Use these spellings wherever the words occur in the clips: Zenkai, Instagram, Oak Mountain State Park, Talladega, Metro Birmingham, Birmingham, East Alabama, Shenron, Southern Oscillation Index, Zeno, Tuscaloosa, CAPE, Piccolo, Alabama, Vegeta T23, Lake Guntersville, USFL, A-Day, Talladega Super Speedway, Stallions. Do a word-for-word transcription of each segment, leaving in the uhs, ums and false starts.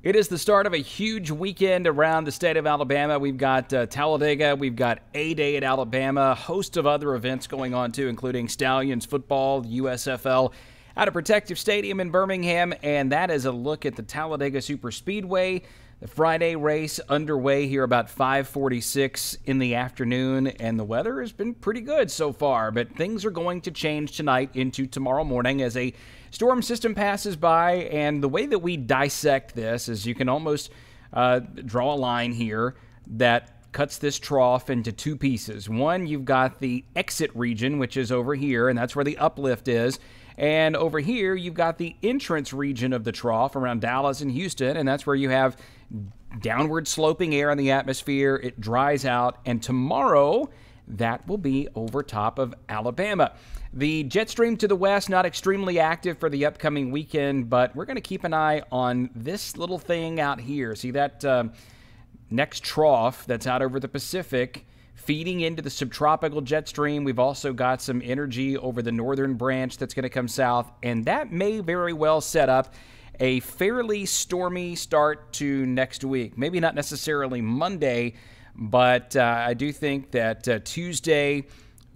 It is the start of a huge weekend around the state of Alabama. We've got uh, Talladega, we've got A-Day at Alabama, a host of other events going on too, including Stallions football, the U S F L, out of Protective Stadium in Birmingham, and that is a look at the Talladega Super Speedway. The Friday race underway here about five forty-six in the afternoon, and the weather has been pretty good so far, but things are going to change tonight into tomorrow morning as a storm system passes by. And the way that we dissect this is you can almost uh, draw a line here that cuts this trough into two pieces. One, you've got the exit region, which is over here, and that's where the uplift is. And over here, you've got the entrance region of the trough around Dallas and Houston, and that's where you have downward sloping air in the atmosphere. It dries out, and tomorrow, that will be over top of Alabama. The jet stream to the west, not extremely active for the upcoming weekend, but we're going to keep an eye on this little thing out here. See that um, next trough that's out over the Pacific feeding into the subtropical jet stream. We've also got some energy over the northern branch that's going to come south, and that may very well set up a fairly stormy start to next week. Maybe not necessarily Monday, but uh, I do think that uh, Tuesday,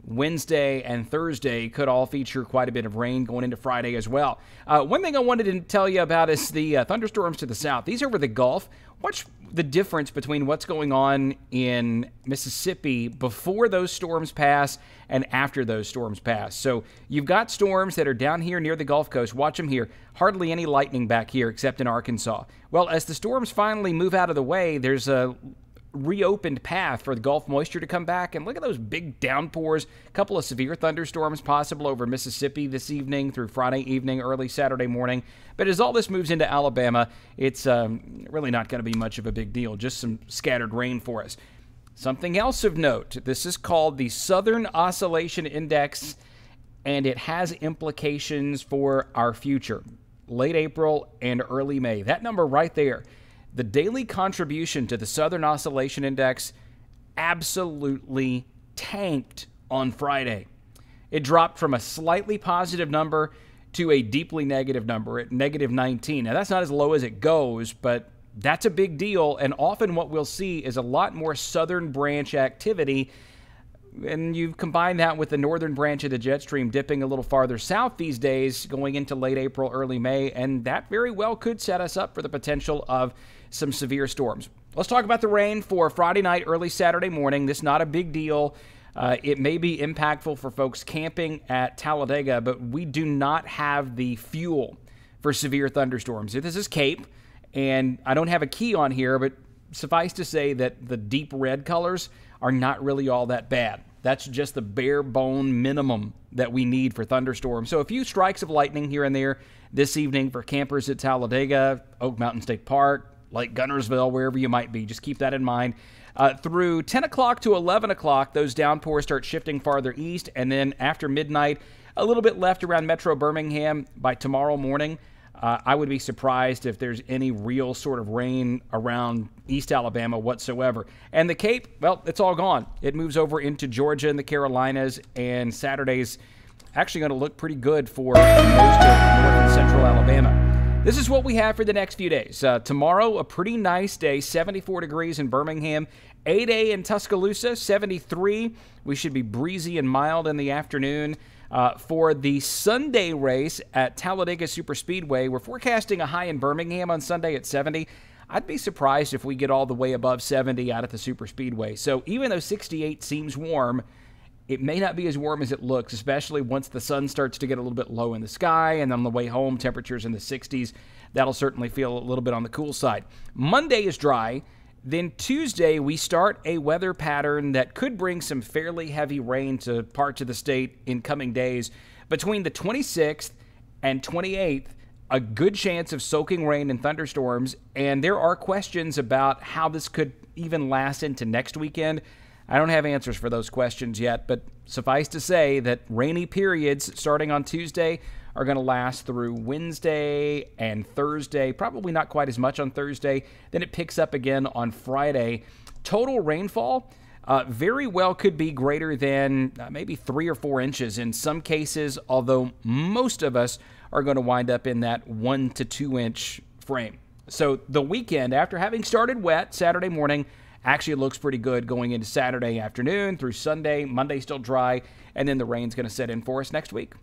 Wednesday, and Thursday could all feature quite a bit of rain going into Friday as well. Uh, one thing I wanted to tell you about is the uh, thunderstorms to the south. These are over the Gulf. Watch the difference between what's going on in Mississippi before those storms pass and after those storms pass. So you've got storms that are down here near the Gulf Coast. Watch them here. Hardly any lightning back here except in Arkansas. Well, as the storms finally move out of the way, there's a reopened path for the Gulf moisture to come back, and look at those big downpours. A couple of severe thunderstorms possible over Mississippi this evening through Friday evening, early Saturday morning. But as all this moves into Alabama, it's um, really not going to be much of a big deal, just some scattered rain for us. Something else of note, this is called the Southern Oscillation Index, and it has implications for our future, late April and early May. That number right there, the daily contribution to the Southern Oscillation Index, absolutely tanked on Friday. It dropped from a slightly positive number to a deeply negative number at negative nineteen. Now, that's not as low as it goes, but that's a big deal. And often what we'll see is a lot more southern branch activity. And you combine that with the northern branch of the jet stream dipping a little farther south these days going into late April, early May, and that very well could set us up for the potential of some severe storms. Let's talk about the rain for Friday night, early Saturday morning. This is not a big deal. Uh, it may be impactful for folks camping at Talladega, but we do not have the fuel for severe thunderstorms. This is CAPE, and I don't have a key on here, but suffice to say that the deep red colors are not really all that bad. That's just the bare bone minimum that we need for thunderstorms. So a few strikes of lightning here and there this evening for campers at Talladega, Oak Mountain State Park, Lake Guntersville, wherever you might be. Just keep that in mind. Uh, through ten o'clock to eleven o'clock, those downpours start shifting farther east, and then after midnight, a little bit left around Metro Birmingham. By tomorrow morning, Uh, I would be surprised if there's any real sort of rain around East Alabama whatsoever. And the Cape, well, it's all gone. It moves over into Georgia and the Carolinas, and Saturday's actually going to look pretty good for most of north and central Alabama. This is what we have for the next few days. Uh, tomorrow, a pretty nice day, seventy-four degrees in Birmingham, A-Day in Tuscaloosa, seventy-three. We should be breezy and mild in the afternoon. Uh, for the Sunday race at Talladega Super Speedway, we're forecasting a high in Birmingham on Sunday at seventy. I'd be surprised if we get all the way above seventy out at the Super Speedway. So even though sixty-eight seems warm, it may not be as warm as it looks, especially once the sun starts to get a little bit low in the sky, and on the way home, temperatures in the sixties. That'll certainly feel a little bit on the cool side. Monday is dry. Then Tuesday, we start a weather pattern that could bring some fairly heavy rain to parts of the state in coming days. Between the twenty-sixth and twenty-eighth, a good chance of soaking rain and thunderstorms, and there are questions about how this could even last into next weekend. I don't have answers for those questions yet, but suffice to say that rainy periods starting on Tuesday are going to last through Wednesday and Thursday. Probably not quite as much on Thursday. Then it picks up again on Friday. Total rainfall uh, very well could be greater than uh, maybe three or four inches in some cases, although most of us are going to wind up in that one to two inch frame. So the weekend, after having started wet Saturday morning, actually looks pretty good going into Saturday afternoon through Sunday. Monday still dry, and then the rain's going to set in for us next week.